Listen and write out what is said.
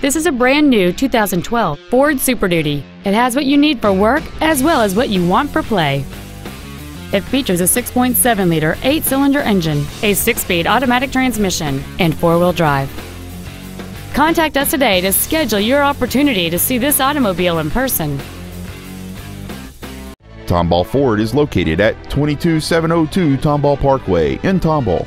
This is a brand new 2012 Ford Super Duty. It has what you need for work as well as what you want for play. It features a 6.7-liter 8-cylinder engine, a 6-speed automatic transmission, and 4-wheel drive. Contact us today to schedule your opportunity to see this automobile in person. Tomball Ford is located at 22702 Tomball Parkway in Tomball.